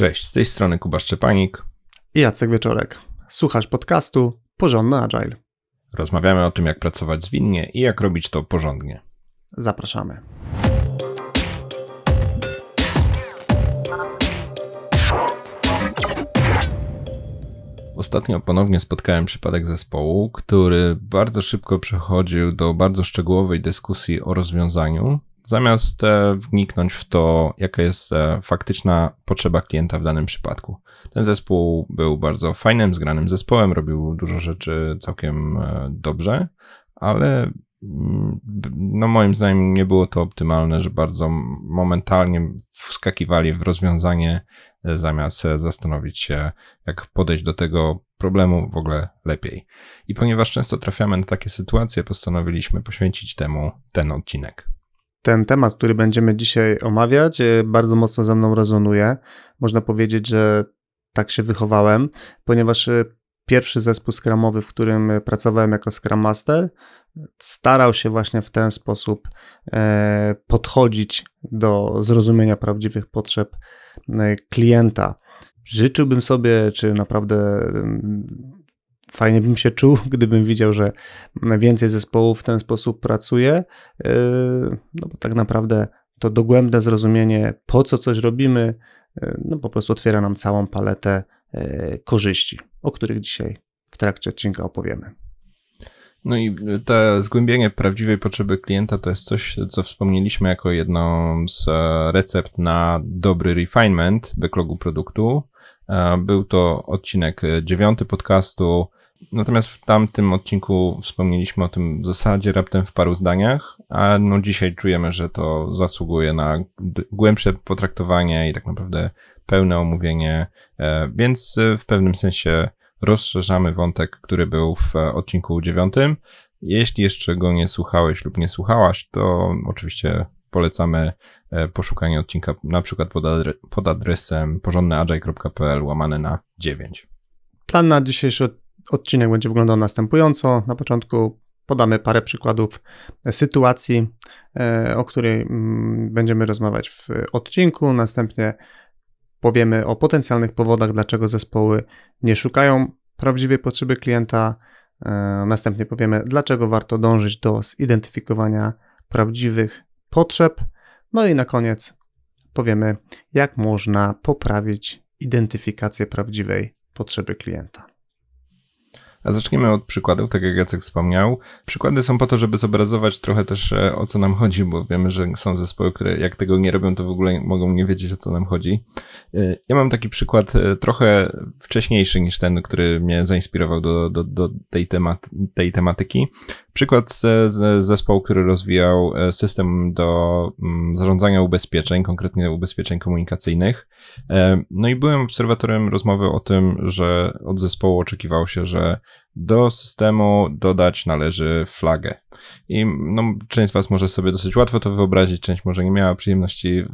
Cześć, z tej strony Kuba Szczepanik i Jacek Wieczorek. Słuchasz podcastu Porządny Agile. Rozmawiamy o tym, jak pracować zwinnie i jak robić to porządnie. Zapraszamy. Ostatnio ponownie spotkałem przypadek zespołu, który bardzo szybko przechodził do bardzo szczegółowej dyskusji o rozwiązaniu, zamiast wniknąć w to, jaka jest faktyczna potrzeba klienta w danym przypadku. Ten zespół był bardzo fajnym, zgranym zespołem, robił dużo rzeczy całkiem dobrze, ale no moim zdaniem nie było to optymalne, że bardzo momentalnie wskakiwali w rozwiązanie, zamiast zastanowić się, jak podejść do tego problemu w ogóle lepiej. I ponieważ często trafiamy na takie sytuacje, postanowiliśmy poświęcić temu ten odcinek. Ten temat, który będziemy dzisiaj omawiać, bardzo mocno ze mną rezonuje. Można powiedzieć, że tak się wychowałem, ponieważ pierwszy zespół scrumowy, w którym pracowałem jako Scrum Master, starał się właśnie w ten sposób podchodzić do zrozumienia prawdziwych potrzeb klienta. Życzyłbym sobie, czy naprawdę fajnie bym się czuł, gdybym widział, że więcej zespołów w ten sposób pracuje, no bo tak naprawdę to dogłębne zrozumienie, po co coś robimy, no po prostu otwiera nam całą paletę korzyści, o których dzisiaj w trakcie odcinka opowiemy. No i to zgłębienie prawdziwej potrzeby klienta to jest coś, co wspomnieliśmy jako jedną z recept na dobry refinement backlogu produktu. Był to odcinek 9 podcastu, natomiast w tamtym odcinku wspomnieliśmy o tym w zasadzie raptem w paru zdaniach, a no dzisiaj czujemy, że to zasługuje na głębsze potraktowanie i tak naprawdę pełne omówienie, więc w pewnym sensie rozszerzamy wątek, który był w odcinku 9. Jeśli jeszcze go nie słuchałeś lub nie słuchałaś, to oczywiście polecamy poszukanie odcinka na przykład pod adresem porządnyagile.pl/9. Plan na dzisiejszy odcinek będzie wyglądał następująco. Na początku podamy parę przykładów sytuacji, o której będziemy rozmawiać w odcinku. Następnie powiemy o potencjalnych powodach, dlaczego zespoły nie szukają prawdziwej potrzeby klienta. Następnie powiemy, dlaczego warto dążyć do zidentyfikowania prawdziwych potrzeb. No i na koniec powiemy, jak można poprawić identyfikację prawdziwej potrzeby klienta. A zaczniemy od przykładów, tak jak Jacek wspomniał. Przykłady są po to, żeby zobrazować trochę też, o co nam chodzi, bo wiemy, że są zespoły, które jak tego nie robią, to w ogóle mogą nie wiedzieć, o co nam chodzi. Ja mam taki przykład trochę wcześniejszy niż ten, który mnie zainspirował do tej tematyki. Przykład z zespołu, który rozwijał system do zarządzania ubezpieczeń, konkretnie ubezpieczeń komunikacyjnych. No i byłem obserwatorem rozmowy o tym, że od zespołu oczekiwało się, że do systemu dodać należy flagę. I no, część z was może sobie dosyć łatwo to wyobrazić, część może nie miała przyjemności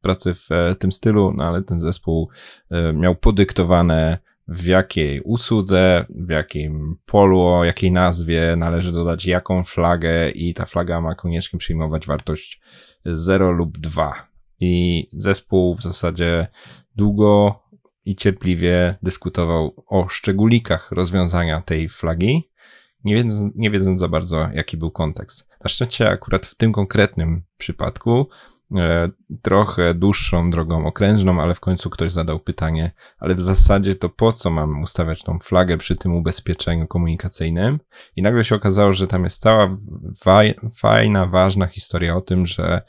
pracy w tym stylu, no ale ten zespół miał podyktowane, w jakiej usłudze, w jakim polu, o jakiej nazwie należy dodać jaką flagę i ta flaga ma koniecznie przyjmować wartość 0 lub 2. I zespół w zasadzie długo i cierpliwie dyskutował o szczególikach rozwiązania tej flagi, nie wiedząc za bardzo, jaki był kontekst. Na szczęście akurat w tym konkretnym przypadku trochę dłuższą drogą okrężną, ale w końcu ktoś zadał pytanie, ale w zasadzie to po co mam ustawiać tą flagę przy tym ubezpieczeniu komunikacyjnym? I nagle się okazało, że tam jest cała fajna, ważna historia o tym, że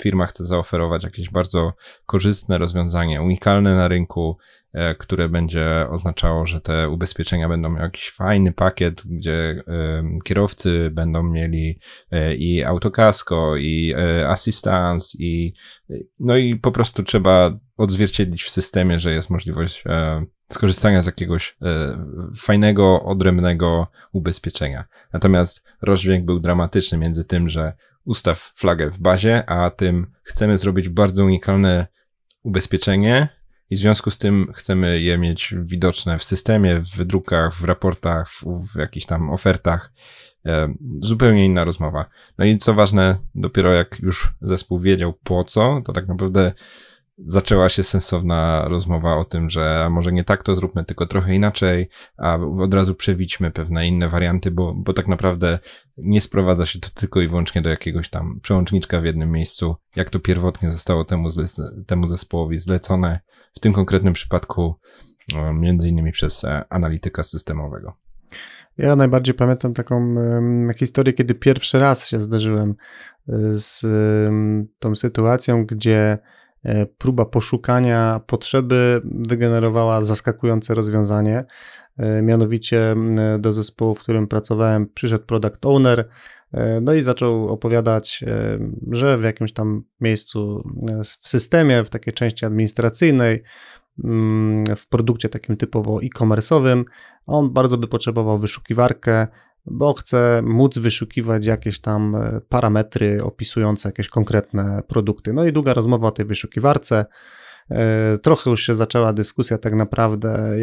firma chce zaoferować jakieś bardzo korzystne rozwiązanie, unikalne na rynku, które będzie oznaczało, że te ubezpieczenia będą miały jakiś fajny pakiet, gdzie kierowcy będą mieli i autokasko, i asystans, i no i po prostu trzeba odzwierciedlić w systemie, że jest możliwość skorzystania z jakiegoś fajnego, odrębnego ubezpieczenia. Natomiast rozdźwięk był dramatyczny między tym, że ustaw flagę w bazie, a tym chcemy zrobić bardzo unikalne ubezpieczenie, i w związku z tym chcemy je mieć widoczne w systemie, w wydrukach, w raportach, w jakichś tam ofertach. Zupełnie inna rozmowa. No i co ważne, dopiero jak już zespół wiedział po co, to tak naprawdę zaczęła się sensowna rozmowa o tym, że może nie tak to zróbmy, tylko trochę inaczej, a od razu przewićmy pewne inne warianty, bo tak naprawdę nie sprowadza się to tylko i wyłącznie do jakiegoś tam przełączniczka w jednym miejscu, jak to pierwotnie zostało temu zespołowi zlecone, w tym konkretnym przypadku między innymi przez analityka systemowego. Ja najbardziej pamiętam taką historię, kiedy pierwszy raz się zderzyłem z tą sytuacją, gdzie próba poszukania potrzeby wygenerowała zaskakujące rozwiązanie. Mianowicie do zespołu, w którym pracowałem, przyszedł product owner, no i zaczął opowiadać, że w jakimś tam miejscu w systemie, w takiej części administracyjnej, w produkcie takim typowo e-commerce'owym, on bardzo by potrzebował wyszukiwarkę, bo chce móc wyszukiwać jakieś tam parametry opisujące jakieś konkretne produkty. No i długa rozmowa o tej wyszukiwarce. Trochę już się zaczęła dyskusja tak naprawdę,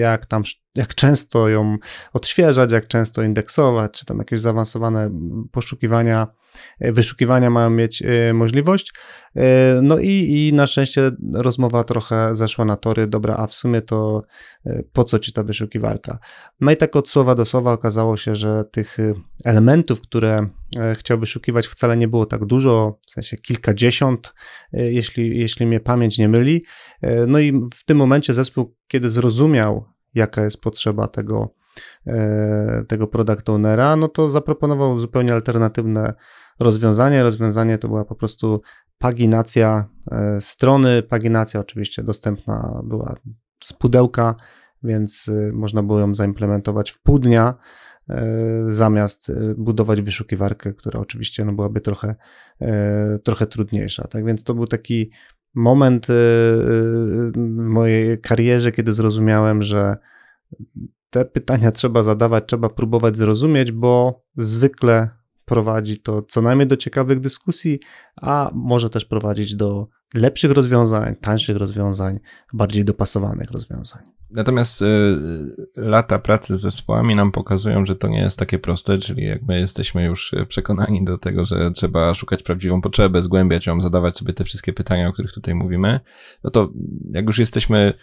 jak często ją odświeżać, jak często indeksować, czy tam jakieś zaawansowane wyszukiwania mają mieć możliwość. No i na szczęście rozmowa trochę zeszła na tory, dobra, a w sumie to po co ci ta wyszukiwarka? No i tak od słowa do słowa okazało się, że tych elementów, które chciał wyszukiwać, wcale nie było tak dużo, w sensie kilkadziesiąt, jeśli mnie pamięć nie myli. No i w tym momencie zespół, kiedy zrozumiał, jaka jest potrzeba tego product ownera, no to zaproponował zupełnie alternatywne rozwiązanie. Rozwiązanie to była po prostu paginacja strony, paginacja oczywiście dostępna była z pudełka, więc można było ją zaimplementować w pół dnia, zamiast budować wyszukiwarkę, która oczywiście no, byłaby trochę trudniejsza. Tak więc to był taki moment w mojej karierze, kiedy zrozumiałem, że te pytania trzeba zadawać, trzeba próbować zrozumieć, bo zwykle prowadzi to co najmniej do ciekawych dyskusji, a może też prowadzić do lepszych rozwiązań, tańszych rozwiązań, bardziej dopasowanych rozwiązań. Natomiast lata pracy z zespołami nam pokazują, że to nie jest takie proste, czyli jak my jesteśmy już przekonani do tego, że trzeba szukać prawdziwą potrzebę, zgłębiać ją, zadawać sobie te wszystkie pytania, o których tutaj mówimy, no to jak już jesteśmy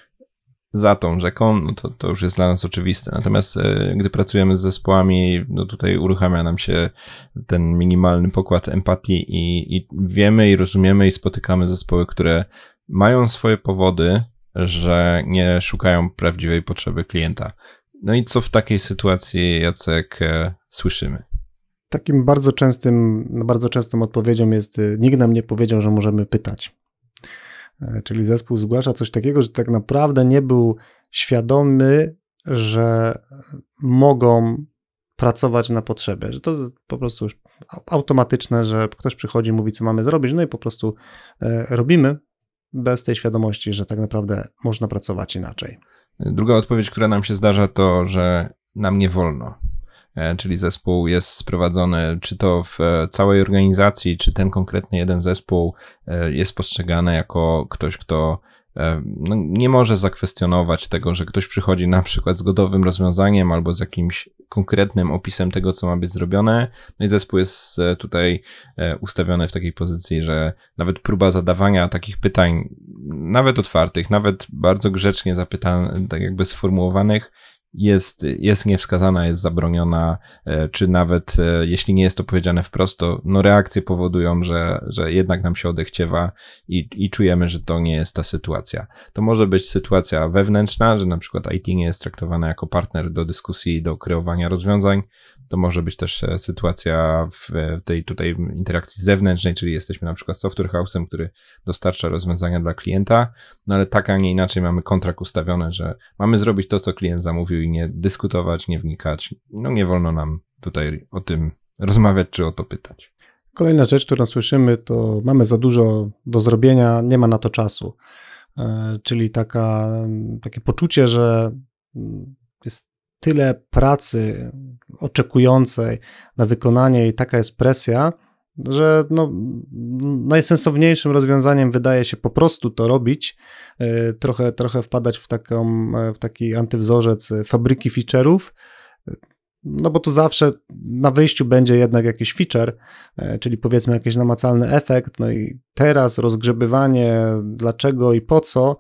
za tą rzeką, no to już jest dla nas oczywiste. Natomiast gdy pracujemy z zespołami, no tutaj uruchamia nam się ten minimalny pokład empatii i wiemy i rozumiemy i spotykamy zespoły, które mają swoje powody, że nie szukają prawdziwej potrzeby klienta. No i co w takiej sytuacji, Jacek, słyszymy? Takim bardzo częstą odpowiedzią jest: nikt nam nie powiedział, że możemy pytać. Czyli zespół zgłasza coś takiego, że tak naprawdę nie był świadomy, że mogą pracować na potrzebę, że to jest po prostu już automatyczne, że ktoś przychodzi, mówi, co mamy zrobić, no i po prostu robimy, bez tej świadomości, że tak naprawdę można pracować inaczej. Druga odpowiedź, która nam się zdarza, to, że nam nie wolno. Czyli zespół jest sprowadzony, czy to w całej organizacji, czy ten konkretny jeden zespół jest postrzegany jako ktoś, kto no, nie może zakwestionować tego, że ktoś przychodzi na przykład z gotowym rozwiązaniem albo z jakimś konkretnym opisem tego, co ma być zrobione. No i zespół jest tutaj ustawiony w takiej pozycji, że nawet próba zadawania takich pytań, nawet otwartych, nawet bardzo grzecznie zapytanych, tak jakby sformułowanych, jest niewskazana, jest zabroniona, czy nawet jeśli nie jest to powiedziane wprost, to no reakcje powodują, że jednak nam się odechciewa i czujemy, że to nie jest ta sytuacja. To może być sytuacja wewnętrzna, że na przykład IT nie jest traktowane jako partner do dyskusji, do kreowania rozwiązań. To może być też sytuacja w tej tutaj interakcji zewnętrznej, czyli jesteśmy na przykład software house'em, który dostarcza rozwiązania dla klienta, no ale tak, a nie inaczej mamy kontrakt ustawiony, że mamy zrobić to, co klient zamówił i nie dyskutować, nie wnikać. No nie wolno nam tutaj o tym rozmawiać czy o to pytać. Kolejna rzecz, którą słyszymy, to mamy za dużo do zrobienia, nie ma na to czasu. Czyli takie poczucie, że jest tyle pracy oczekującej na wykonanie i taka jest presja, że no, najsensowniejszym rozwiązaniem wydaje się po prostu to robić, trochę wpadać w taki antywzorzec fabryki feature'ów, No bo tu zawsze na wyjściu będzie jednak jakiś feature, czyli powiedzmy jakiś namacalny efekt, no i teraz rozgrzebywanie dlaczego i po co,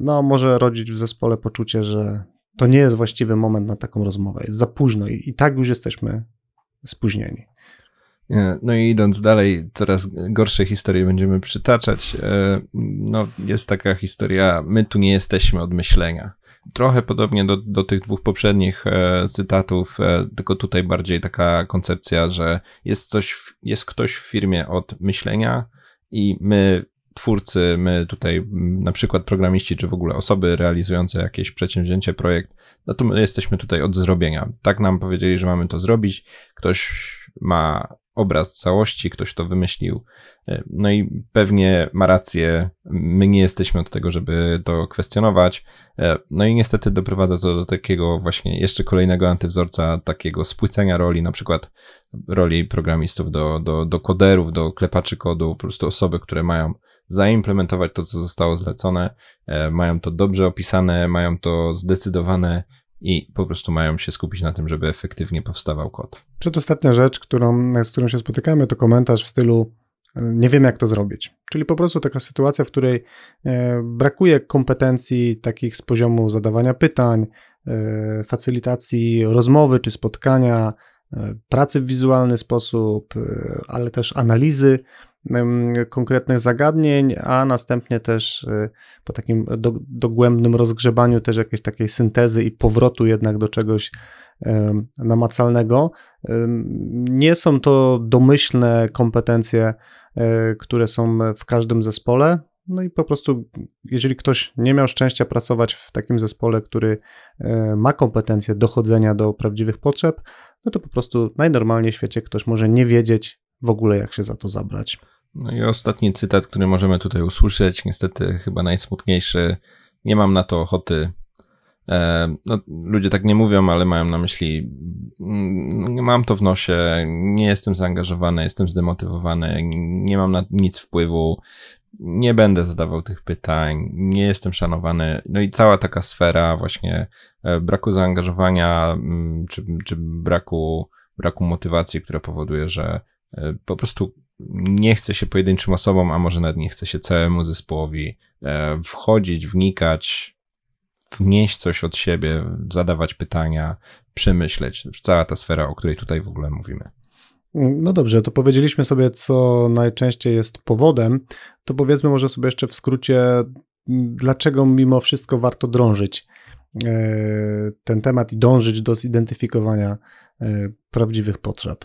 no może rodzić w zespole poczucie, że to nie jest właściwy moment na taką rozmowę, jest za późno i tak już jesteśmy spóźnieni. No i idąc dalej, coraz gorsze historie będziemy przytaczać. No jest taka historia, my tu nie jesteśmy od myślenia. Trochę podobnie do tych dwóch poprzednich cytatów, tylko tutaj bardziej taka koncepcja, że jest ktoś w firmie od myślenia i my, twórcy, my tutaj na przykład programiści, czy w ogóle osoby realizujące jakieś przedsięwzięcie, projekt, no to my jesteśmy tutaj od zrobienia. Tak nam powiedzieli, że mamy to zrobić, ktoś ma obraz całości, ktoś to wymyślił. No i pewnie ma rację, my nie jesteśmy od tego, żeby to kwestionować. No i niestety doprowadza to do takiego właśnie jeszcze kolejnego antywzorca, takiego spłycenia roli, na przykład roli programistów do koderów, do klepaczy kodu, po prostu osoby, które mają zaimplementować to, co zostało zlecone, mają to dobrze opisane, mają to zdecydowane, i po prostu mają się skupić na tym, żeby efektywnie powstawał kod. Przedostatnia rzecz, z którą się spotykamy, to komentarz w stylu nie wiem, jak to zrobić. Czyli po prostu taka sytuacja, w której brakuje kompetencji takich z poziomu zadawania pytań, facylitacji rozmowy czy spotkania, pracy w wizualny sposób, ale też analizy konkretnych zagadnień, a następnie też po takim dogłębnym rozgrzebaniu też jakiejś takiej syntezy i powrotu jednak do czegoś namacalnego. Nie są to domyślne kompetencje, które są w każdym zespole. No i po prostu, jeżeli ktoś nie miał szczęścia pracować w takim zespole, który ma kompetencje dochodzenia do prawdziwych potrzeb, no to po prostu najnormalniej w świecie ktoś może nie wiedzieć w ogóle, jak się za to zabrać. No i ostatni cytat, który możemy tutaj usłyszeć, niestety chyba najsmutniejszy, nie mam na to ochoty. No, ludzie tak nie mówią, ale mają na myśli, mam to w nosie, nie jestem zaangażowany, jestem zdemotywowany, nie mam na nic wpływu, nie będę zadawał tych pytań, nie jestem szanowany. No i cała taka sfera właśnie braku zaangażowania czy braku motywacji, która powoduje, że po prostu nie chce się pojedynczym osobom, a może nawet nie chce się całemu zespołowi wchodzić, wnikać, wnieść coś od siebie, zadawać pytania, przemyśleć. Cała ta sfera, o której tutaj w ogóle mówimy. No dobrze, to powiedzieliśmy sobie, co najczęściej jest powodem, to powiedzmy może sobie jeszcze w skrócie, dlaczego mimo wszystko warto drążyć ten temat i dążyć do zidentyfikowania prawdziwych potrzeb.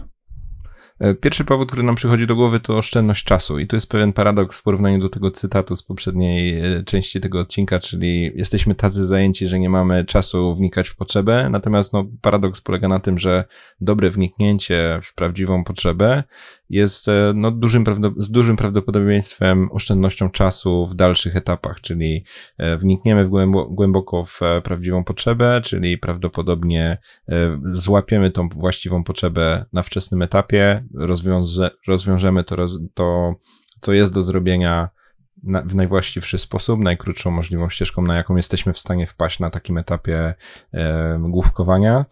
Pierwszy powód, który nam przychodzi do głowy, to oszczędność czasu i tu jest pewien paradoks w porównaniu do tego cytatu z poprzedniej części tego odcinka, czyli jesteśmy tacy zajęci, że nie mamy czasu wnikać w potrzebę, natomiast no, paradoks polega na tym, że dobre wniknięcie w prawdziwą potrzebę jest no, z dużym prawdopodobieństwem oszczędnością czasu w dalszych etapach, czyli wnikniemy głęboko w prawdziwą potrzebę, czyli prawdopodobnie złapiemy tą właściwą potrzebę na wczesnym etapie, rozwiążemy to, co jest do zrobienia w najwłaściwszy sposób, najkrótszą możliwą ścieżką, na jaką jesteśmy w stanie wpaść na takim etapie główkowania.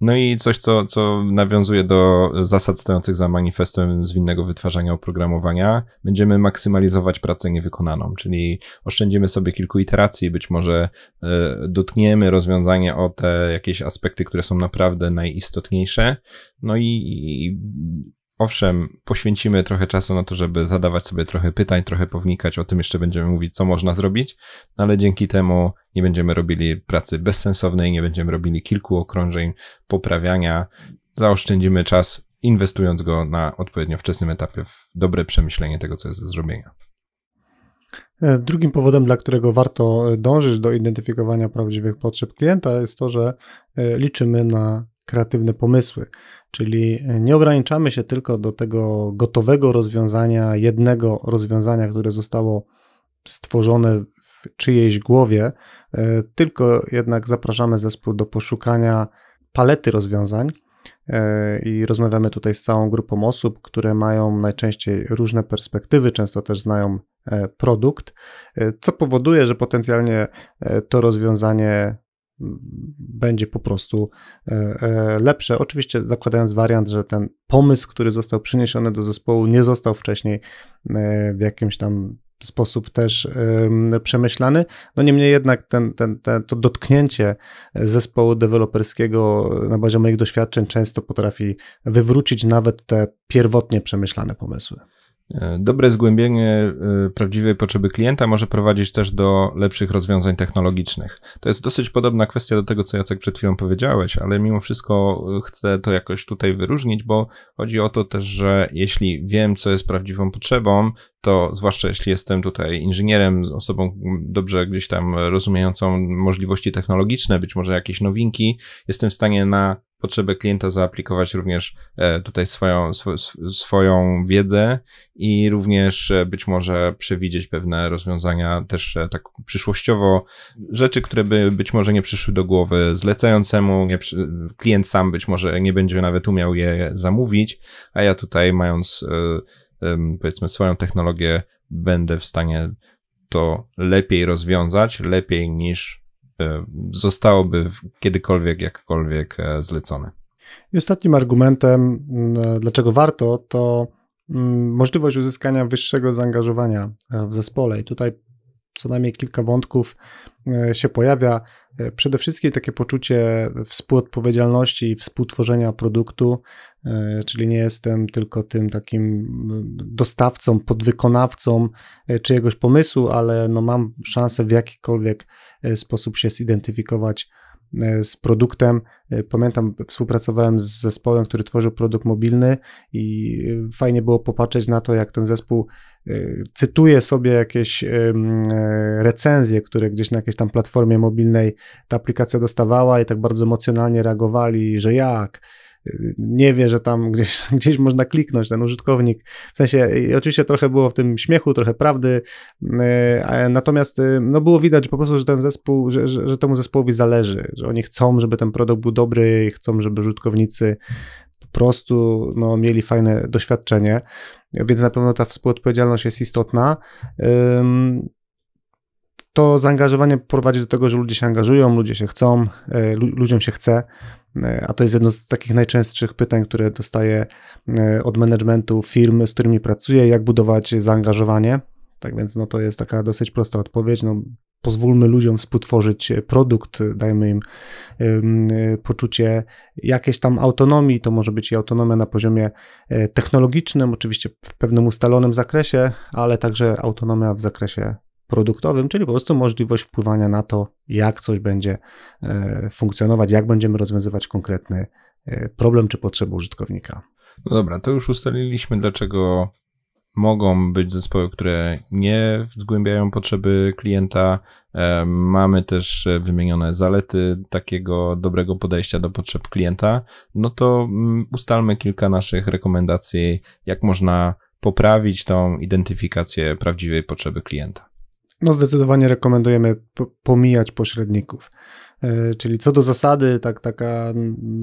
No i coś, co nawiązuje do zasad stojących za manifestem zwinnego wytwarzania oprogramowania, będziemy maksymalizować pracę niewykonaną, czyli oszczędzimy sobie kilku iteracji, być może dotkniemy rozwiązania o te jakieś aspekty, które są naprawdę najistotniejsze, no i owszem, poświęcimy trochę czasu na to, żeby zadawać sobie trochę pytań, trochę pownikać, o tym jeszcze będziemy mówić, co można zrobić, ale dzięki temu nie będziemy robili pracy bezsensownej, nie będziemy robili kilku okrążeń poprawiania, zaoszczędzimy czas, inwestując go na odpowiednio wczesnym etapie w dobre przemyślenie tego, co jest do zrobienia. Drugim powodem, dla którego warto dążyć do identyfikowania prawdziwych potrzeb klienta, jest to, że liczymy na kreatywne pomysły, czyli nie ograniczamy się tylko do tego gotowego rozwiązania, jednego rozwiązania, które zostało stworzone w czyjejś głowie, tylko jednak zapraszamy zespół do poszukania palety rozwiązań i rozmawiamy tutaj z całą grupą osób, które mają najczęściej różne perspektywy, często też znają produkt, co powoduje, że potencjalnie to rozwiązanie będzie po prostu lepsze. Oczywiście zakładając wariant, że ten pomysł, który został przyniesiony do zespołu, nie został wcześniej w jakimś tam sposób też przemyślany. No niemniej jednak to dotknięcie zespołu deweloperskiego na bazie moich doświadczeń często potrafi wywrócić nawet te pierwotnie przemyślane pomysły. Dobre zgłębienie prawdziwej potrzeby klienta może prowadzić też do lepszych rozwiązań technologicznych. To jest dosyć podobna kwestia do tego, co Jacek przed chwilą powiedziałeś, ale mimo wszystko chcę to jakoś tutaj wyróżnić, bo chodzi o to też, że jeśli wiem, co jest prawdziwą potrzebą, to zwłaszcza jeśli jestem tutaj inżynierem, osobą dobrze gdzieś tam rozumiejącą możliwości technologiczne, być może jakieś nowinki, jestem w stanie na potrzebę klienta zaaplikować również tutaj swoją wiedzę i również być może przewidzieć pewne rozwiązania też tak przyszłościowo, rzeczy, które by być może nie przyszły do głowy zlecającemu, klient sam być może nie będzie nawet umiał je zamówić, a ja tutaj mając powiedzmy swoją technologię będę w stanie to lepiej rozwiązać, lepiej niż zostałoby kiedykolwiek, jakkolwiek zlecone. I ostatnim argumentem, dlaczego warto, to możliwość uzyskania wyższego zaangażowania w zespole. I tutaj co najmniej kilka wątków się pojawia. Przede wszystkim takie poczucie współodpowiedzialności i współtworzenia produktu, czyli nie jestem tylko tym takim dostawcą, podwykonawcą czyjegoś pomysłu, ale no mam szansę w jakikolwiek sposób się zidentyfikować z produktem. Pamiętam, współpracowałem z zespołem, który tworzył produkt mobilny i fajnie było popatrzeć na to, jak ten zespół cytuje sobie jakieś recenzje, które gdzieś na jakiejś tam platformie mobilnej ta aplikacja dostawała i tak bardzo emocjonalnie reagowali, że jak nie wie, że tam gdzieś można kliknąć, ten użytkownik. W sensie, oczywiście trochę było w tym śmiechu, trochę prawdy, natomiast no było widać po prostu, że ten zespół, że temu zespołowi zależy, że oni chcą, żeby ten produkt był dobry, chcą, żeby użytkownicy po prostu no, mieli fajne doświadczenie, więc na pewno ta współodpowiedzialność jest istotna. To zaangażowanie prowadzi do tego, że ludzie się angażują, ludzie się chcą, ludziom się chce, a to jest jedno z takich najczęstszych pytań, które dostaję od managementu firm, z którymi pracuję, jak budować zaangażowanie. Tak więc no, to jest taka dosyć prosta odpowiedź. No, pozwólmy ludziom współtworzyć produkt, dajmy im poczucie jakiejś tam autonomii, to może być i autonomia na poziomie technologicznym, oczywiście w pewnym ustalonym zakresie, ale także autonomia w zakresie produktowym, czyli po prostu możliwość wpływania na to, jak coś będzie funkcjonować, jak będziemy rozwiązywać konkretny problem czy potrzebę użytkownika. No dobra, to już ustaliliśmy, dlaczego mogą być zespoły, które nie zgłębiają potrzeby klienta. Mamy też wymienione zalety takiego dobrego podejścia do potrzeb klienta. No to ustalmy kilka naszych rekomendacji, jak można poprawić tą identyfikację prawdziwej potrzeby klienta. No zdecydowanie rekomendujemy pomijać pośredników, czyli co do zasady taka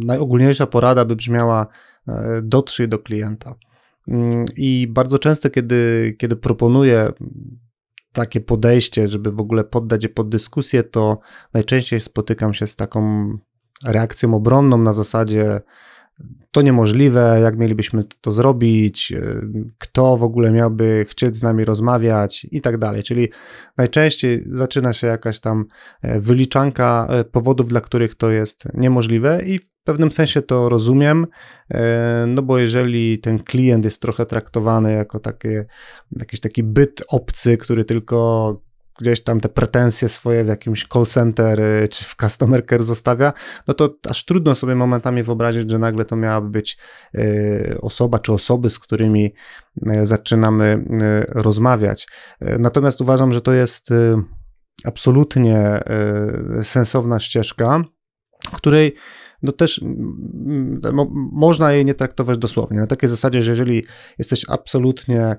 najogólniejsza porada by brzmiała: dotrzyj do klienta. I bardzo często, kiedy proponuję takie podejście, żeby w ogóle poddać je pod dyskusję, to najczęściej spotykam się z taką reakcją obronną na zasadzie: to niemożliwe, jak mielibyśmy to zrobić, kto w ogóle miałby chcieć z nami rozmawiać i tak dalej. Czyli najczęściej zaczyna się jakaś tam wyliczanka powodów, dla których to jest niemożliwe i w pewnym sensie to rozumiem, no bo jeżeli ten klient jest trochę traktowany jako jakiś taki byt obcy, który tylko gdzieś tam te pretensje swoje w jakimś call center czy w customer care zostawia, no to aż trudno sobie momentami wyobrazić, że nagle to miałaby być osoba czy osoby, z którymi zaczynamy rozmawiać. Natomiast uważam, że to jest absolutnie sensowna ścieżka, której no też można jej nie traktować dosłownie. Na takiej zasadzie, że jeżeli jesteś absolutnie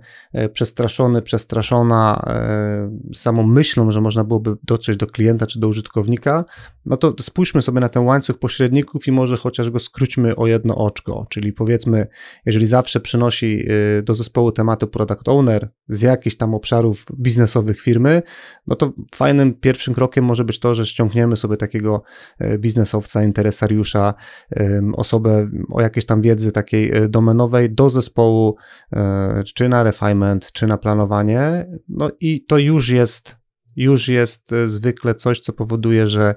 przestraszony, przestraszona samą myślą, że można byłoby dotrzeć do klienta czy do użytkownika, no to spójrzmy sobie na ten łańcuch pośredników i może chociaż go skróćmy o jedno oczko, czyli powiedzmy, jeżeli zawsze przynosi do zespołu tematu product owner z jakichś tam obszarów biznesowych firmy, no to fajnym pierwszym krokiem może być to, że ściągniemy sobie takiego biznesowca, interesariusza, osobę o jakiejś tam wiedzy takiej domenowej do zespołu, czy na refinement, czy na planowanie, no i to już jest zwykle coś, co powoduje, że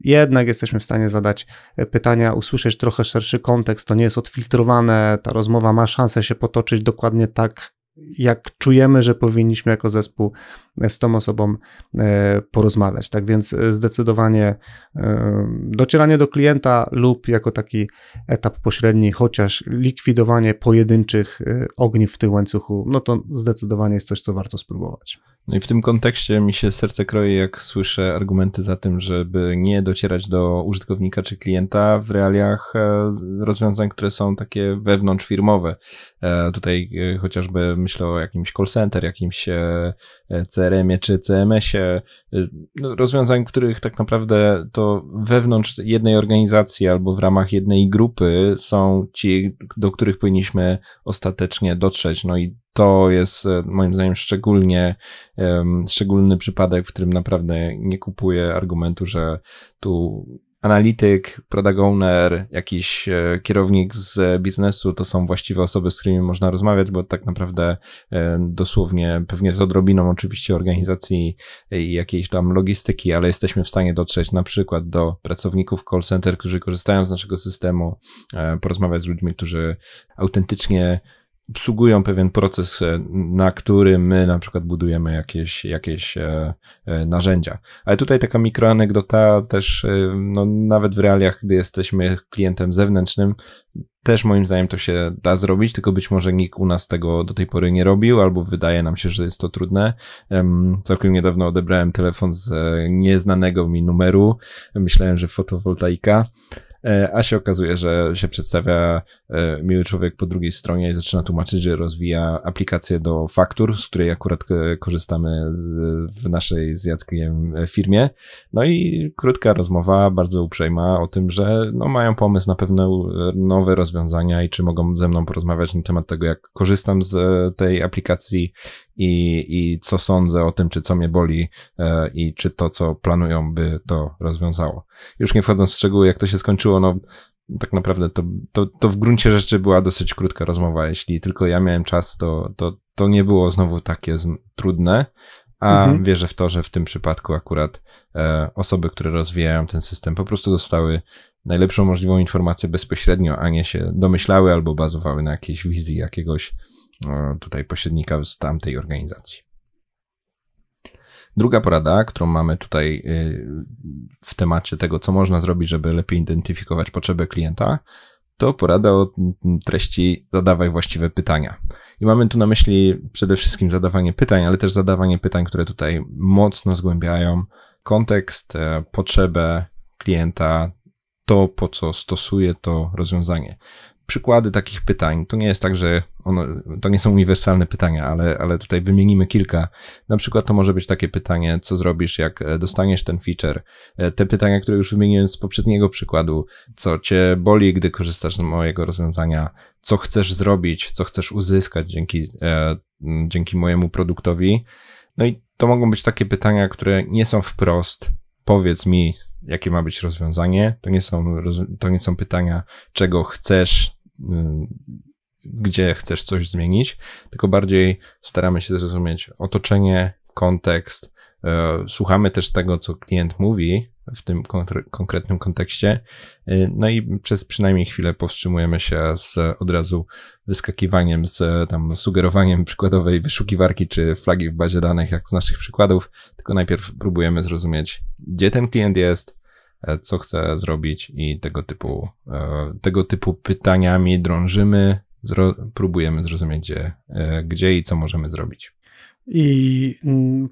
jednak jesteśmy w stanie zadać pytania, usłyszeć trochę szerszy kontekst, to nie jest odfiltrowane, ta rozmowa ma szansę się potoczyć dokładnie tak, jak czujemy, że powinniśmy jako zespół z tą osobą porozmawiać. Tak więc zdecydowanie docieranie do klienta lub jako taki etap pośredni, chociaż likwidowanie pojedynczych ogniw w tym łańcuchu, no to zdecydowanie jest coś, co warto spróbować. No i w tym kontekście mi się serce kroi, jak słyszę argumenty za tym, żeby nie docierać do użytkownika czy klienta w realiach rozwiązań, które są takie wewnątrzfirmowe. Tutaj chociażby myślę o jakimś call center, jakimś CRM-ie czy CMS-ie, rozwiązań, których tak naprawdę to wewnątrz jednej organizacji albo w ramach jednej grupy są ci, do których powinniśmy ostatecznie dotrzeć. No i to jest moim zdaniem szczególny przypadek, w którym naprawdę nie kupuję argumentu, że tu analityk, product owner, jakiś kierownik z biznesu to są właściwe osoby, z którymi można rozmawiać, bo tak naprawdę dosłownie, pewnie z odrobiną oczywiście organizacji i jakiejś tam logistyki, ale jesteśmy w stanie dotrzeć na przykład do pracowników call center, którzy korzystają z naszego systemu, porozmawiać z ludźmi, którzy autentycznie obsługują pewien proces, na którym my na przykład budujemy jakieś narzędzia. Ale tutaj taka mikroanegdota też, no nawet w realiach, gdy jesteśmy klientem zewnętrznym, też moim zdaniem to się da zrobić, tylko być może nikt u nas tego do tej pory nie robił, albo wydaje nam się, że jest to trudne. Całkiem niedawno odebrałem telefon z nieznanego mi numeru. Myślałem, że fotowoltaika. A się okazuje, że się przedstawia miły człowiek po drugiej stronie i zaczyna tłumaczyć, że rozwija aplikację do faktur, z której akurat korzystamy w naszej z Jackiem firmie. No i krótka rozmowa, bardzo uprzejma o tym, że no mają pomysł na pewne nowe rozwiązania i czy mogą ze mną porozmawiać na temat tego, jak korzystam z tej aplikacji i co sądzę o tym, czy co mnie boli i czy to, co planują, by to rozwiązało. Już nie wchodząc w szczegóły, jak to się skończyło, no tak naprawdę to w gruncie rzeczy była dosyć krótka rozmowa. Jeśli tylko ja miałem czas, to nie było znowu takie trudne, a wierzę w to, że w tym przypadku akurat osoby, które rozwijają ten system, po prostu dostały najlepszą możliwą informację bezpośrednio, a nie się domyślały albo bazowały na jakiejś wizji jakiegoś tutaj pośrednika z tamtej organizacji. Druga porada, którą mamy tutaj w temacie tego, co można zrobić, żeby lepiej identyfikować potrzeby klienta, to porada o treści zadawaj właściwe pytania. I mamy tu na myśli przede wszystkim zadawanie pytań, ale też zadawanie pytań, które tutaj mocno zgłębiają kontekst, potrzebę klienta, to po co stosuje to rozwiązanie. Przykłady takich pytań, to nie jest tak, że to nie są uniwersalne pytania, ale tutaj wymienimy kilka. Na przykład to może być takie pytanie, co zrobisz, jak dostaniesz ten feature. Te pytania, które już wymieniłem z poprzedniego przykładu, co cię boli, gdy korzystasz z mojego rozwiązania, co chcesz zrobić, co chcesz uzyskać dzięki mojemu produktowi. No i to mogą być takie pytania, które nie są wprost, powiedz mi, jakie ma być rozwiązanie, to nie są pytania, czego chcesz, gdzie chcesz coś zmienić, tylko bardziej staramy się zrozumieć otoczenie, kontekst, słuchamy też tego, co klient mówi w tym konkretnym kontekście, no i przez przynajmniej chwilę powstrzymujemy się z od razu wyskakiwaniem, z tam sugerowaniem przykładowej wyszukiwarki czy flagi w bazie danych, jak z naszych przykładów, tylko najpierw próbujemy zrozumieć, gdzie ten klient jest, co chce zrobić i tego typu pytaniami drążymy, próbujemy zrozumieć, gdzie i co możemy zrobić. I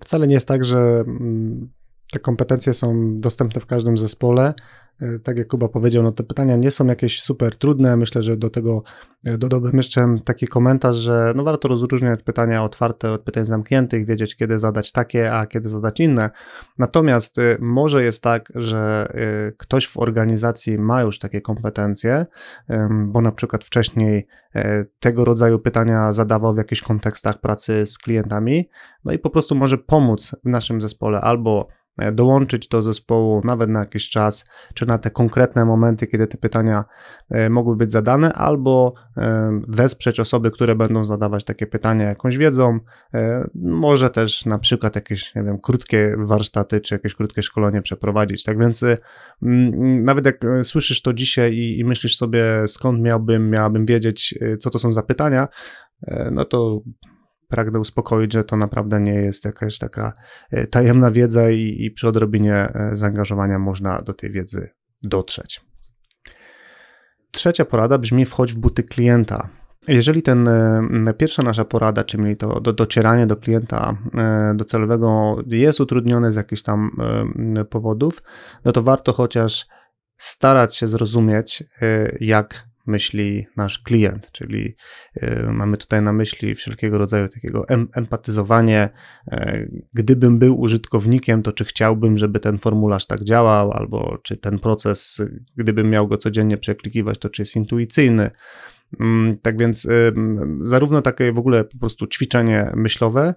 wcale nie jest tak, że Te kompetencje są dostępne w każdym zespole. Tak jak Kuba powiedział, no te pytania nie są jakieś super trudne. Myślę, że do tego dodałbym jeszcze taki komentarz, że no warto rozróżniać pytania otwarte od pytań zamkniętych, wiedzieć kiedy zadać takie, a kiedy zadać inne. Natomiast może jest tak, że ktoś w organizacji ma już takie kompetencje, bo na przykład wcześniej tego rodzaju pytania zadawał w jakichś kontekstach pracy z klientami, no i po prostu może pomóc w naszym zespole albo dołączyć do zespołu nawet na jakiś czas, czy na te konkretne momenty, kiedy te pytania mogły być zadane, albo wesprzeć osoby, które będą zadawać takie pytania jakąś wiedzą, może też na przykład jakieś, nie wiem, krótkie warsztaty, czy jakieś krótkie szkolenie przeprowadzić. Tak więc nawet jak słyszysz to dzisiaj i myślisz sobie, skąd miałabym wiedzieć, co to są za pytania, no to pragnę uspokoić, że to naprawdę nie jest jakaś taka tajemna wiedza i przy odrobinie zaangażowania można do tej wiedzy dotrzeć. Trzecia porada brzmi: wchodź w buty klienta. Jeżeli pierwsza nasza porada, czyli to docieranie do klienta docelowego jest utrudnione z jakichś tam powodów, no to warto chociaż starać się zrozumieć, jak myśli nasz klient, czyli mamy tutaj na myśli wszelkiego rodzaju takiego empatyzowanie. Gdybym był użytkownikiem, to czy chciałbym, żeby ten formularz tak działał, albo czy ten proces, gdybym miał go codziennie przeklikiwać, to czy jest intuicyjny. Tak więc zarówno takie w ogóle po prostu ćwiczenie myślowe,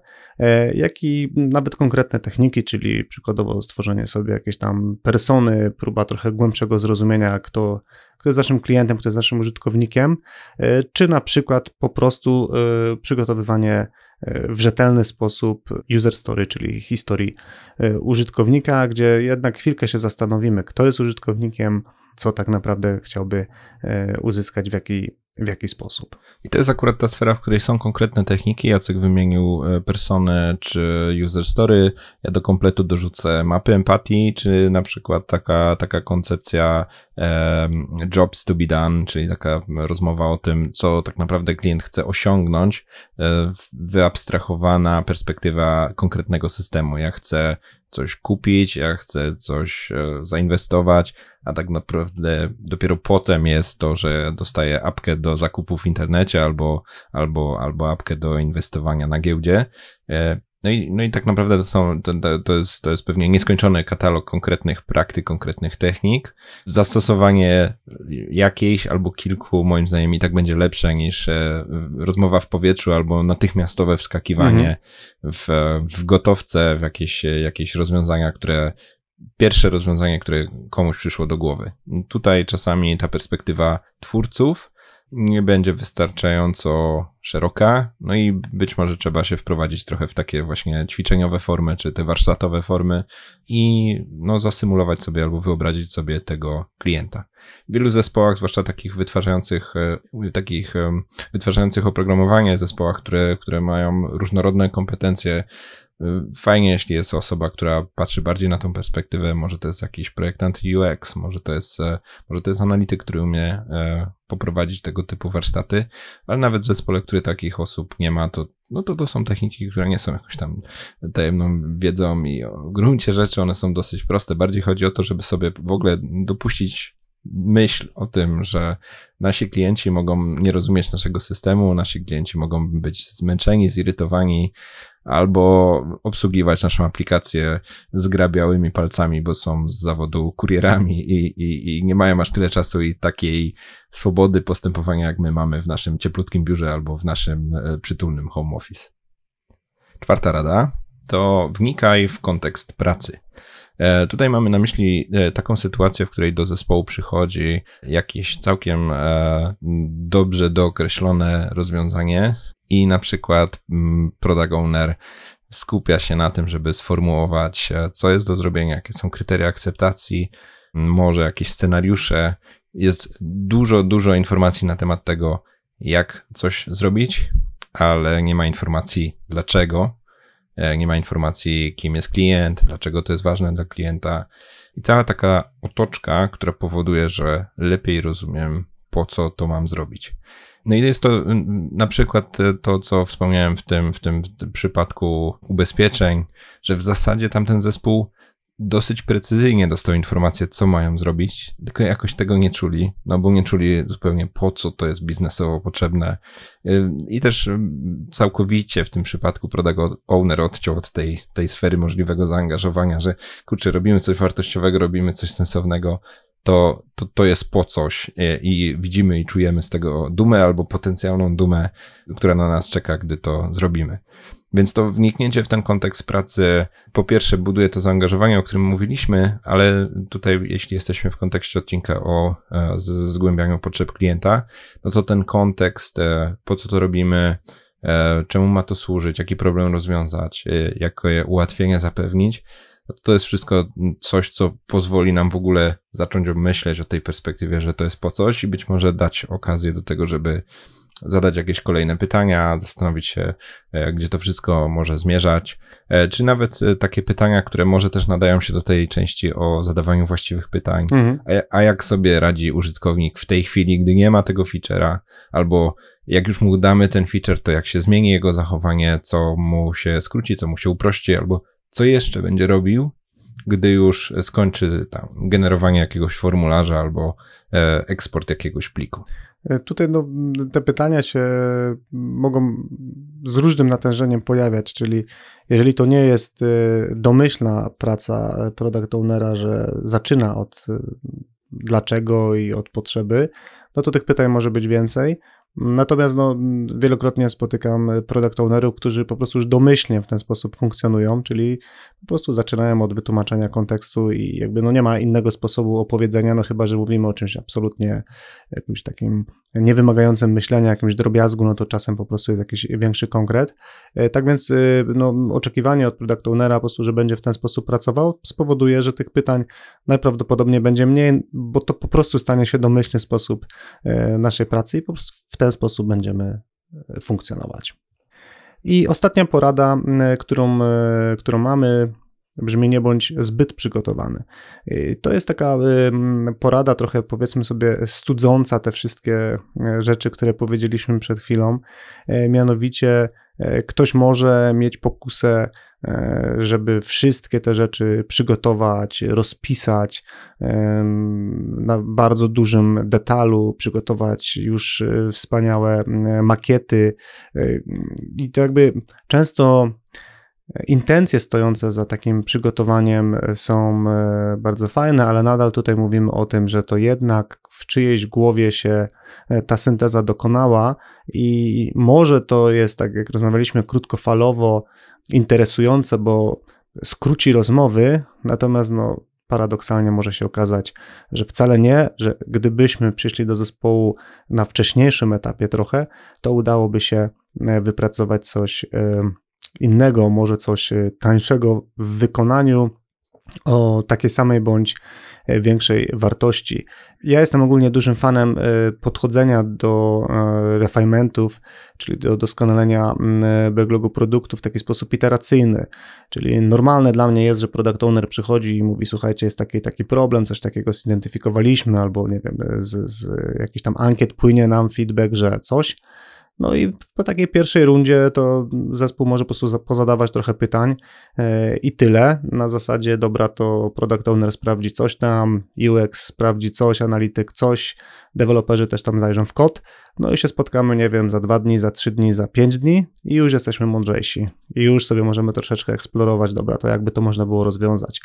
jak i nawet konkretne techniki, czyli przykładowo stworzenie sobie jakiejś tam persony, próba trochę głębszego zrozumienia, kto jest naszym klientem, kto jest naszym użytkownikiem, czy na przykład po prostu przygotowywanie w rzetelny sposób user story, czyli historii użytkownika, gdzie jednak chwilkę się zastanowimy, kto jest użytkownikiem, co tak naprawdę chciałby uzyskać, w jaki sposób. I to jest akurat ta sfera, w której są konkretne techniki. Jacek wymienił personę czy user story. Ja do kompletu dorzucę mapy empatii, czy na przykład taka koncepcja jobs to be done, czyli taka rozmowa o tym, co tak naprawdę klient chce osiągnąć, wyabstrahowana perspektywa konkretnego systemu. Ja chcę coś kupić, ja chcę coś zainwestować, a tak naprawdę dopiero potem jest to, że dostaję apkę do zakupów w internecie albo apkę do inwestowania na giełdzie. No i tak naprawdę to jest pewnie nieskończony katalog konkretnych praktyk, konkretnych technik. Zastosowanie jakiejś albo kilku, moim zdaniem, i tak będzie lepsze niż rozmowa w powietrzu albo natychmiastowe wskakiwanie w gotowce, w jakieś rozwiązania, pierwsze rozwiązanie, które komuś przyszło do głowy. Tutaj czasami ta perspektywa twórców nie będzie wystarczająco szeroka, no i być może trzeba się wprowadzić trochę w takie właśnie ćwiczeniowe formy, czy te warsztatowe formy i no zasymulować sobie albo wyobrazić sobie tego klienta. W wielu zespołach, zwłaszcza takich wytwarzających oprogramowanie, zespołach, które mają różnorodne kompetencje, fajnie, jeśli jest osoba, która patrzy bardziej na tą perspektywę, może to jest jakiś projektant UX, może to jest analityk, który umie poprowadzić tego typu warsztaty, ale nawet w zespole, który takich osób nie ma, to są techniki, które nie są jakąś tam tajemną wiedzą i w gruncie rzeczy one są dosyć proste. Bardziej chodzi o to, żeby sobie w ogóle dopuścić myśl o tym, że nasi klienci mogą nie rozumieć naszego systemu, nasi klienci mogą być zmęczeni, zirytowani, albo obsługiwać naszą aplikację zgrabiałymi palcami, bo są z zawodu kurierami i nie mają aż tyle czasu i takiej swobody postępowania, jak my mamy w naszym cieplutkim biurze albo w naszym przytulnym home office. Czwarta rada to wnikaj w kontekst pracy. Tutaj mamy na myśli taką sytuację, w której do zespołu przychodzi jakieś całkiem dobrze dookreślone rozwiązanie i na przykład product owner skupia się na tym, żeby sformułować, co jest do zrobienia, jakie są kryteria akceptacji, może jakieś scenariusze. Jest dużo informacji na temat tego, jak coś zrobić, ale nie ma informacji dlaczego. Nie ma informacji, kim jest klient, dlaczego to jest ważne dla klienta. I cała taka otoczka, która powoduje, że lepiej rozumiem, po co to mam zrobić. No i jest to na przykład to, co wspomniałem w tym przypadku ubezpieczeń, że w zasadzie tamten zespół dosyć precyzyjnie dostały informację, co mają zrobić, tylko jakoś tego nie czuli, no bo nie czuli zupełnie, po co to jest biznesowo potrzebne. I też całkowicie w tym przypadku product owner odciął od tej sfery możliwego zaangażowania, że kurczę, robimy coś wartościowego, robimy coś sensownego, to jest po coś i widzimy i czujemy z tego dumę albo potencjalną dumę, która na nas czeka, gdy to zrobimy. Więc to wniknięcie w ten kontekst pracy, po pierwsze buduje to zaangażowanie, o którym mówiliśmy, ale tutaj jeśli jesteśmy w kontekście odcinka o zgłębianiu potrzeb klienta, no to ten kontekst, po co to robimy, czemu ma to służyć, jaki problem rozwiązać, jakie ułatwienia zapewnić, to jest wszystko coś, co pozwoli nam w ogóle zacząć myśleć o tej perspektywie, że to jest po coś i być może dać okazję do tego, żeby zadać jakieś kolejne pytania, zastanowić się, gdzie to wszystko może zmierzać, czy nawet takie pytania, które może też nadają się do tej części o zadawaniu właściwych pytań, a jak sobie radzi użytkownik w tej chwili, gdy nie ma tego feature'a, albo jak już mu damy ten feature, to jak się zmieni jego zachowanie, co mu się skróci, co mu się uprości, albo co jeszcze będzie robił, gdy już skończy tam generowanie jakiegoś formularza albo eksport jakiegoś pliku. Tutaj no, te pytania się mogą z różnym natężeniem pojawiać, czyli jeżeli to nie jest domyślna praca product ownera, że zaczyna od dlaczego i od potrzeby, no to tych pytań może być więcej. Natomiast no, wielokrotnie spotykam product ownerów, którzy po prostu już domyślnie w ten sposób funkcjonują, czyli po prostu zaczynają od wytłumaczenia kontekstu i jakby no, nie ma innego sposobu opowiedzenia, no chyba że mówimy o czymś absolutnie jakimś takim niewymagającym myślenia, jakimś drobiazgu, no to czasem po prostu jest jakiś większy konkret. Tak więc no, oczekiwanie od product ownera po prostu, że będzie w ten sposób pracował, spowoduje, że tych pytań najprawdopodobniej będzie mniej, bo to po prostu stanie się domyślny sposób naszej pracy i po prostu w ten sposób będziemy funkcjonować. I ostatnia porada, którą mamy, brzmi: nie bądź zbyt przygotowany. To jest taka porada trochę, powiedzmy sobie, studząca te wszystkie rzeczy, które powiedzieliśmy przed chwilą. Mianowicie ktoś może mieć pokusę, żeby wszystkie te rzeczy przygotować, rozpisać na bardzo dużym detalu, przygotować już wspaniałe makiety. I to jakby często intencje stojące za takim przygotowaniem są bardzo fajne, ale nadal tutaj mówimy o tym, że to jednak w czyjejś głowie się ta synteza dokonała i może to jest, tak jak rozmawialiśmy, krótkofalowo interesujące, bo skróci rozmowy, natomiast no, paradoksalnie może się okazać, że wcale nie, że gdybyśmy przyszli do zespołu na wcześniejszym etapie trochę, to udałoby się wypracować coś innego, może coś tańszego w wykonaniu, o takiej samej bądź większej wartości. Ja jestem ogólnie dużym fanem podchodzenia do refinementów, czyli do doskonalenia backlogu produktu w taki sposób iteracyjny, czyli normalne dla mnie jest, że product owner przychodzi i mówi: słuchajcie, jest taki problem, coś takiego zidentyfikowaliśmy, albo nie wiem, z jakichś tam ankiet płynie nam feedback, że coś. No i po takiej pierwszej rundzie to zespół może po prostu pozadawać trochę pytań i tyle. Na zasadzie: dobra, to product owner sprawdzi coś tam, UX sprawdzi coś, analityk coś, deweloperzy też tam zajrzą w kod. No i się spotkamy, nie wiem, za 2 dni, za 3 dni, za 5 dni i już jesteśmy mądrzejsi. I już sobie możemy troszeczkę eksplorować, dobra, to jakby to można było rozwiązać.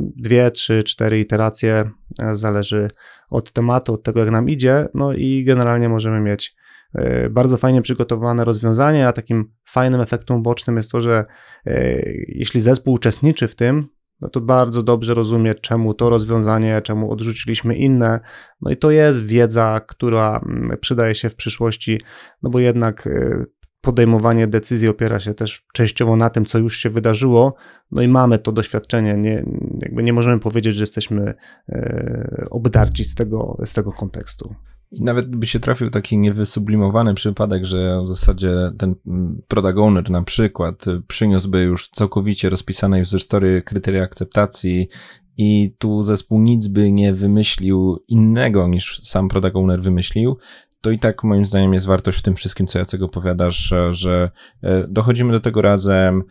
2, 3, 4 iteracje, zależy od tematu, od tego jak nam idzie, no i generalnie możemy mieć bardzo fajnie przygotowane rozwiązanie, a takim fajnym efektem ubocznym jest to, że jeśli zespół uczestniczy w tym, no to bardzo dobrze rozumie, czemu to rozwiązanie, czemu odrzuciliśmy inne, no i to jest wiedza, która przydaje się w przyszłości, no bo jednak podejmowanie decyzji opiera się też częściowo na tym, co już się wydarzyło, no i mamy to doświadczenie, nie możemy powiedzieć, że jesteśmy obdarci z tego kontekstu. I nawet by się trafił taki niewysublimowany przypadek, że w zasadzie ten product owner na przykład przyniósłby już całkowicie rozpisane user story, kryteria akceptacji i tu zespół nic by nie wymyślił innego niż sam product owner wymyślił, to i tak moim zdaniem jest wartość w tym wszystkim, co Jacek opowiadasz, że dochodzimy do tego razem,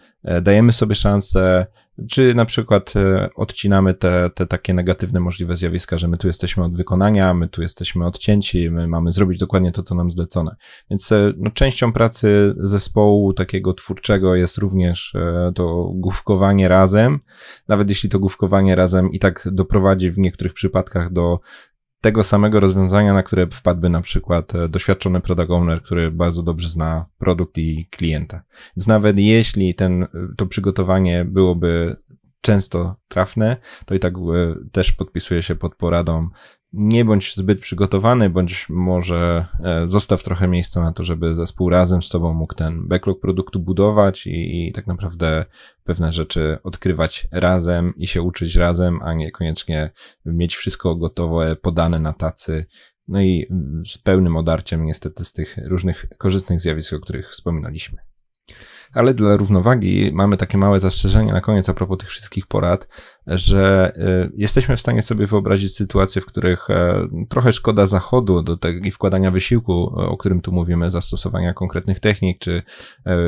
dajemy sobie szansę, Czy na przykład odcinamy te takie negatywne możliwe zjawiska, że my tu jesteśmy od wykonania, my tu jesteśmy odcięci, my mamy zrobić dokładnie to, co nam zlecone. Więc no, częścią pracy zespołu takiego twórczego jest również to główkowanie razem. Nawet jeśli to główkowanie razem i tak doprowadzi w niektórych przypadkach do tego samego rozwiązania, na które wpadłby na przykład doświadczony product owner, który bardzo dobrze zna produkt i klienta. Więc nawet jeśli to przygotowanie byłoby często trafne, to i tak też podpisuje się pod poradą: nie bądź zbyt przygotowany, bądź może zostaw trochę miejsca na to, żeby zespół razem z tobą mógł ten backlog produktu budować i tak naprawdę pewne rzeczy odkrywać razem i się uczyć razem, a niekoniecznie mieć wszystko gotowe, podane na tacy. No i z pełnym odarciem niestety z tych różnych korzystnych zjawisk, o których wspominaliśmy. Ale dla równowagi mamy takie małe zastrzeżenie na koniec a propos tych wszystkich porad, że jesteśmy w stanie sobie wyobrazić sytuacje, w których trochę szkoda zachodu do tego i wkładania wysiłku, o którym tu mówimy, zastosowania konkretnych technik czy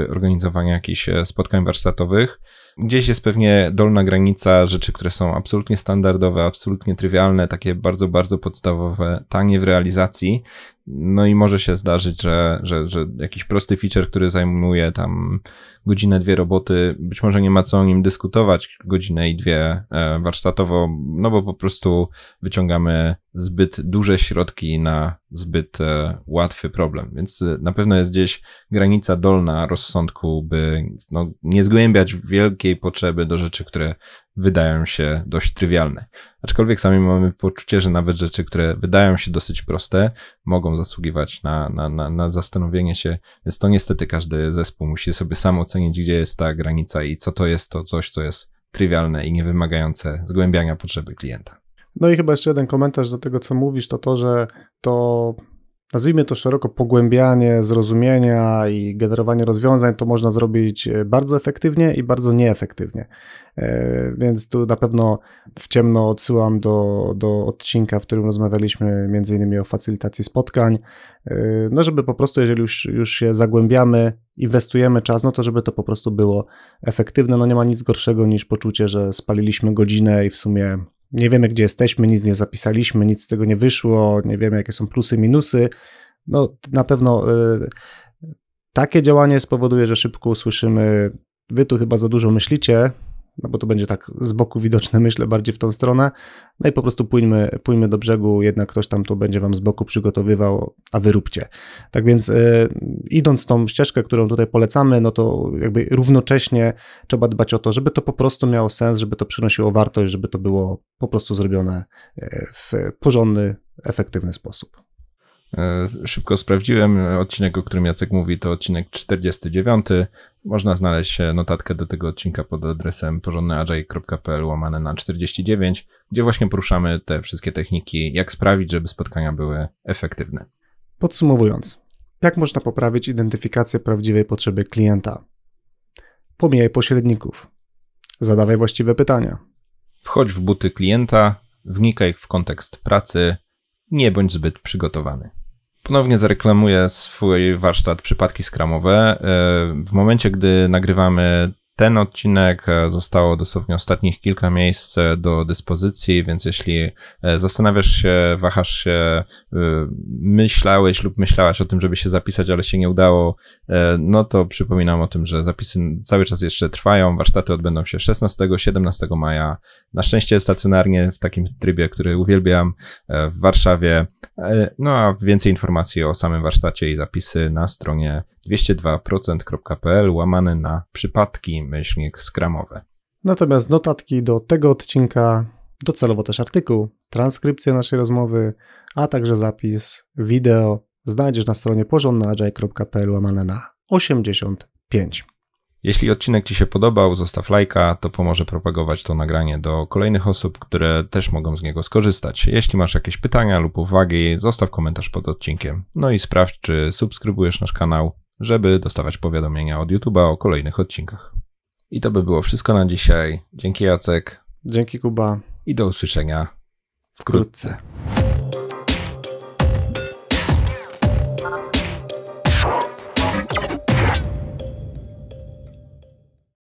organizowania jakichś spotkań warsztatowych. Gdzieś jest pewnie dolna granica rzeczy, które są absolutnie standardowe, absolutnie trywialne, takie bardzo, bardzo podstawowe, tanie w realizacji. No i może się zdarzyć, że jakiś prosty feature, który zajmuje tam godzinę, dwie roboty, być może nie ma co o nim dyskutować godzinę i dwie warsztatowo, no bo po prostu wyciągamy zbyt duże środki na zbyt łatwy problem, więc na pewno jest gdzieś granica dolna rozsądku, by no, nie zgłębiać wielkiej potrzeby do rzeczy, które wydają się dość trywialne. Aczkolwiek sami mamy poczucie, że nawet rzeczy, które wydają się dosyć proste, mogą zasługiwać na zastanowienie się, więc to niestety każdy zespół musi sobie sam ocenić, gdzie jest ta granica i co to jest to coś, co jest trywialne i nie wymagające zgłębiania potrzeby klienta. No i chyba jeszcze jeden komentarz do tego, co mówisz, to, że to, nazwijmy to szeroko, pogłębianie zrozumienia i generowanie rozwiązań to można zrobić bardzo efektywnie i bardzo nieefektywnie. Więc tu na pewno w ciemno odsyłam do odcinka, w którym rozmawialiśmy między innymi o facylitacji spotkań, no żeby po prostu, jeżeli już się zagłębiamy, inwestujemy czas, no to żeby to po prostu było efektywne. No nie ma nic gorszego niż poczucie, że spaliliśmy godzinę i w sumie nie wiemy, gdzie jesteśmy, nic nie zapisaliśmy, nic z tego nie wyszło, nie wiemy, jakie są plusy, minusy. No na pewno takie działanie spowoduje, że szybko usłyszymy: wy tu chyba za dużo myślicie, no bo to będzie tak z boku widoczne, myślę, bardziej w tą stronę. No i po prostu płyńmy do brzegu, jednak ktoś tam to będzie wam z boku przygotowywał, a wy róbcie. Tak więc idąc tą ścieżkę, którą tutaj polecamy, no to jakby równocześnie trzeba dbać o to, żeby to po prostu miało sens, żeby to przynosiło wartość, żeby to było po prostu zrobione w porządny, efektywny sposób. Szybko sprawdziłem, odcinek, o którym Jacek mówi, to odcinek 49. Można znaleźć notatkę do tego odcinka pod adresem porządnyagile.pl/49, gdzie właśnie poruszamy te wszystkie techniki, jak sprawić, żeby spotkania były efektywne. Podsumowując, jak można poprawić identyfikację prawdziwej potrzeby klienta? Pomijaj pośredników. Zadawaj właściwe pytania. Wchodź w buty klienta, wnikaj w kontekst pracy, nie bądź zbyt przygotowany. Ponownie zareklamuję swój warsztat Przypadki Scrumowe. W momencie, gdy nagrywamy ten odcinek, zostało dosłownie ostatnich kilka miejsc do dyspozycji, więc jeśli zastanawiasz się, wahasz się, myślałeś lub myślałaś o tym, żeby się zapisać, ale się nie udało, no to przypominam o tym, że zapisy cały czas jeszcze trwają. Warsztaty odbędą się 16-17 maja. Na szczęście stacjonarnie w takim trybie, który uwielbiam, w Warszawie. No a więcej informacji o samym warsztacie i zapisy na stronie 202%.pl/przypadki-scrumowe. Natomiast notatki do tego odcinka, docelowo też artykuł, transkrypcję naszej rozmowy, a także zapis wideo znajdziesz na stronie porządnyagile.pl/85. Jeśli odcinek ci się podobał, zostaw lajka, to pomoże propagować to nagranie do kolejnych osób, które też mogą z niego skorzystać. Jeśli masz jakieś pytania lub uwagi, zostaw komentarz pod odcinkiem. No i sprawdź, czy subskrybujesz nasz kanał, żeby dostawać powiadomienia od YouTube'a o kolejnych odcinkach. I to by było wszystko na dzisiaj. Dzięki, Jacek. Dzięki, Kuba. I do usłyszenia wkrótce.